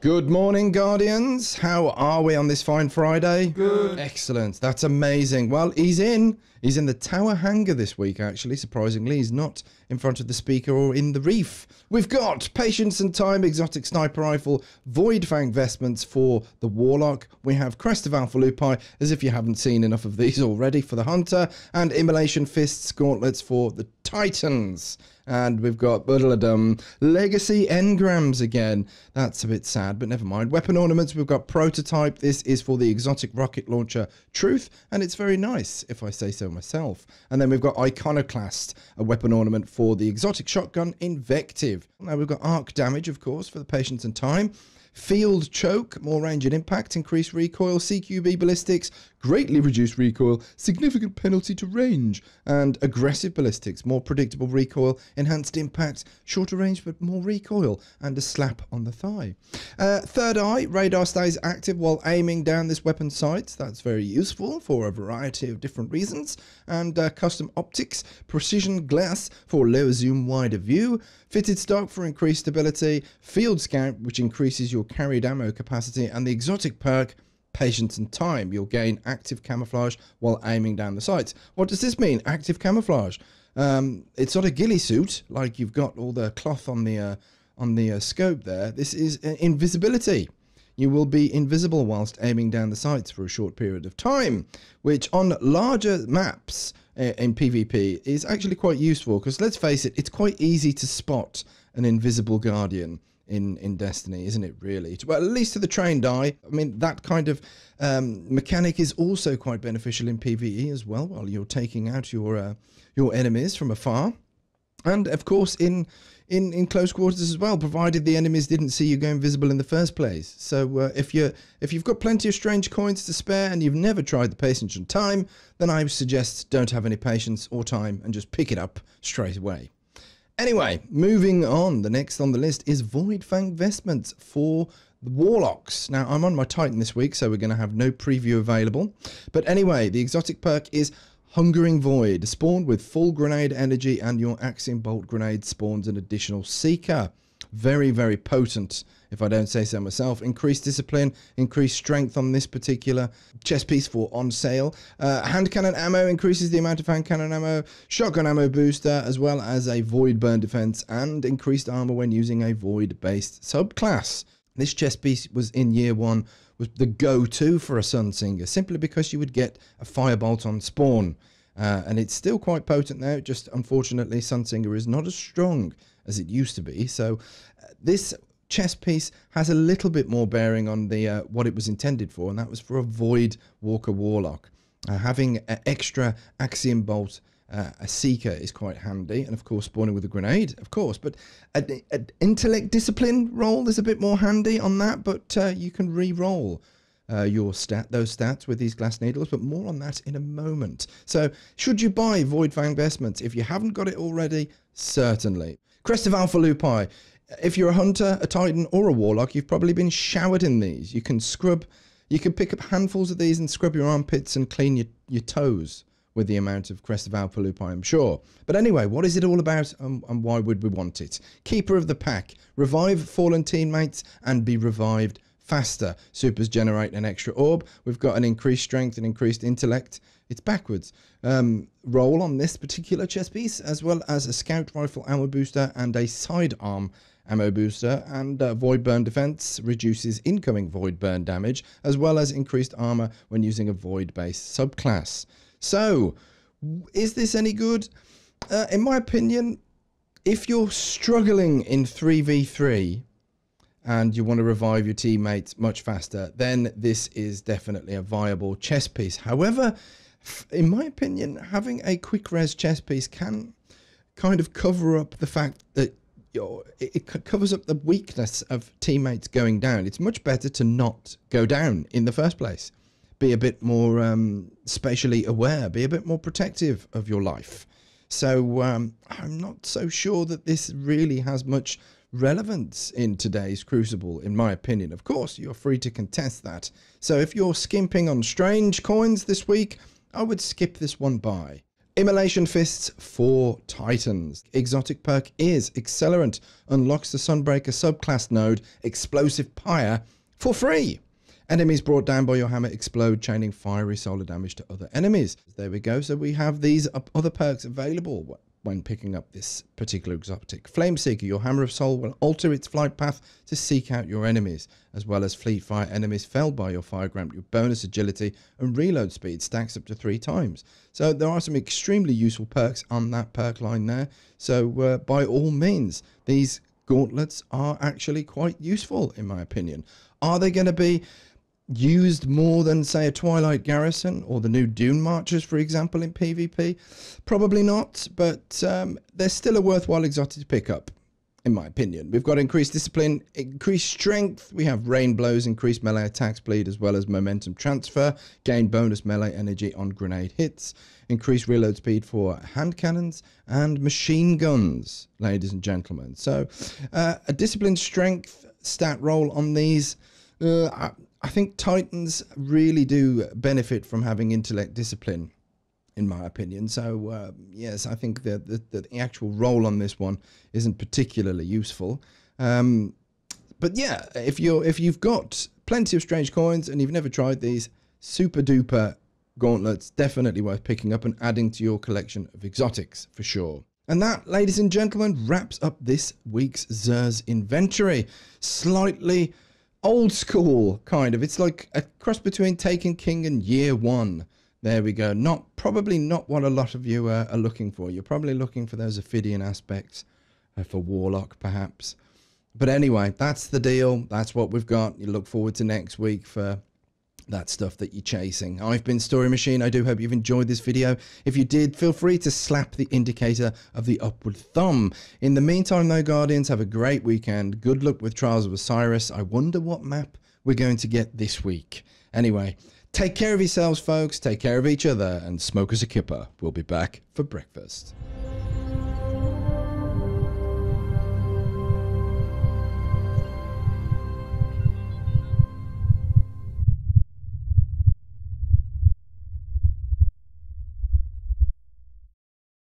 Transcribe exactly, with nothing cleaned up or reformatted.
Good morning, Guardians. How are we on this fine Friday? Good. Excellent. That's amazing. Well, he's in. He's in the tower hangar this week, actually. Surprisingly, he's not in front of the speaker or in the reef. We've got Patience and Time, Exotic Sniper Rifle, Void Fang Vestments for the Warlock. We have Crest of Alpha Lupi, as if you haven't seen enough of these already, for the Hunter, and Immolation Fists Gauntlets for the Titans. And we've got Buddle-a-dum, Legacy Engrams again. That's a bit sad, but never mind. Weapon ornaments, we've got Prototype. This is for the exotic rocket launcher Truth, and it's very nice, if I say so myself. And then we've got Iconoclast, a weapon ornament for the exotic shotgun Invective. Now we've got Arc Damage, of course, for the Patience and Time. Field Choke, more range and impact, increased recoil, C Q B ballistics, greatly reduced recoil, significant penalty to range, and aggressive ballistics, more predictable recoil, enhanced impact, shorter range but more recoil, and a slap on the thigh. Uh, third Eye, radar stays active while aiming down this weapon sight. That's very useful for a variety of different reasons. And uh, Custom Optics, Precision Glass for lower zoom, wider view, Fitted Stock for increased stability, Field Scout, which increases your carried ammo capacity, and the exotic perk Patience and Time. You'll gain active camouflage while aiming down the sights. What does this mean, active camouflage? Um, it's not a ghillie suit, like you've got all the cloth on the uh, on the uh, scope there. This is uh, invisibility. You will be invisible whilst aiming down the sights for a short period of time, which on larger maps uh, in PvP is actually quite useful, because let's face it, it's quite easy to spot an invisible guardian in in Destiny, isn't it, really? Well, at least to the trained eye. I mean, that kind of um, mechanic is also quite beneficial in PvE as well, while you're taking out your uh, your enemies from afar. And of course in in in close quarters as well, provided the enemies didn't see you go invisible in the first place. So uh, if you if you've got plenty of strange coins to spare and you've never tried the Patience and Time, then I suggest don't have any patience or time and just pick it up straight away. Anyway, moving on, the next on the list is Void Fang Vestments for the Warlocks. Now, I'm on my Titan this week, so we're going to have no preview available. But anyway, the exotic perk is Hungering Void. Spawned with full grenade energy, and your Axiom Bolt grenade spawns an additional Seeker. Very, very potent, if I don't say so myself. Increased discipline, increased strength on this particular chest piece for on sale. Uh, hand cannon ammo increases the amount of hand cannon ammo. Shotgun ammo booster, as well as a void burn defense and increased armor when using a void-based subclass. This chest piece was in year one, was the go-to for a Sunsinger, simply because you would get a Firebolt on spawn. Uh, and it's still quite potent now, just unfortunately Sunsinger is not as strong as it used to be. So uh, this chest piece has a little bit more bearing on the uh, what it was intended for, and that was for a Void Walker Warlock. Uh, having an extra Axiom Bolt, uh, a Seeker, is quite handy, and of course spawning with a grenade, of course. But an intellect discipline roll is a bit more handy on that, but uh, you can re-roll Uh, your stat, those stats with these glass needles, but more on that in a moment. So, should you buy Void Fang Vestments if you haven't got it already? Certainly. Crest of Alpha Lupi. If you're a hunter, a titan, or a warlock, you've probably been showered in these. You can scrub, you can pick up handfuls of these and scrub your armpits and clean your, your toes with the amount of Crest of Alpha Lupi, I'm sure. But anyway, what is it all about, and, and why would we want it? Keeper of the Pack. Revive fallen teammates and be revived faster. Supers generate an extra orb. We've got an increased strength and increased intellect. It's backwards. Um, roll on this particular chest piece, as well as a scout rifle ammo booster and a sidearm ammo booster, and uh, void burn defense reduces incoming void burn damage, as well as increased armor when using a void-based subclass. So, is this any good? Uh, in my opinion, if you're struggling in three v three, and you want to revive your teammates much faster, then this is definitely a viable chess piece. However, in my opinion, having a quick res chess piece can kind of cover up the fact that you're, it covers up the weakness of teammates going down. It's much better to not go down in the first place. Be a bit more um, spatially aware, be a bit more protective of your life. So um, I'm not so sure that this really has much relevance in today's Crucible, in my opinion. Of course, you're free to contest that. So if you're skimping on strange coins this week, I would skip this one by. Immolation Fists for Titans. Exotic perk is Accelerant. Unlocks the Sunbreaker subclass node, Explosive Pyre, for free. Enemies brought down by your hammer explode, chaining fiery solar damage to other enemies. There we go. So we have these other perks available when picking up this particular exotic. Flame Seeker, your Hammer of Soul will alter its flight path to seek out your enemies, as well as fleet fire enemies felled by your fire grant your bonus agility and reload speed stacks up to three times. So there are some extremely useful perks on that perk line there. So uh, by all means, these gauntlets are actually quite useful in my opinion. Are they going to be used more than, say, a Twilight Garrison or the new Dune Marchers, for example, in PvP? Probably not, but um, they're still a worthwhile exotic pickup, in my opinion. We've got increased discipline, increased strength, we have rain blows, increased melee attack speed, as well as momentum transfer, gain bonus melee energy on grenade hits, increased reload speed for hand cannons and machine guns, ladies and gentlemen. So uh, a discipline strength stat roll on these. Uh, I, I think Titans really do benefit from having intellect discipline, in my opinion. So, uh, yes, I think that the, the actual role on this one isn't particularly useful. Um, but, yeah, if, you're, if you've got plenty of strange coins and you've never tried these, super-duper gauntlets, definitely worth picking up and adding to your collection of exotics, for sure. And that, ladies and gentlemen, wraps up this week's Xur's Inventory. Slightly old school, kind of. It's like a cross between Taken King and Year One. There we go. Not probably not what a lot of you uh, are looking for. You're probably looking for those Ophidian aspects, uh, for Warlock perhaps. But anyway, that's the deal. That's what we've got. You look forward to next week for that stuff that you're chasing. I've been Story Machine. I do hope you've enjoyed this video. If you did, feel free to slap the indicator of the upward thumb. In the meantime though, Guardians, have a great weekend. Good luck with Trials of Osiris. I wonder what map we're going to get this week. Anyway, take care of yourselves, folks. Take care of each other. And smoke as a kipper. We'll be back for breakfast.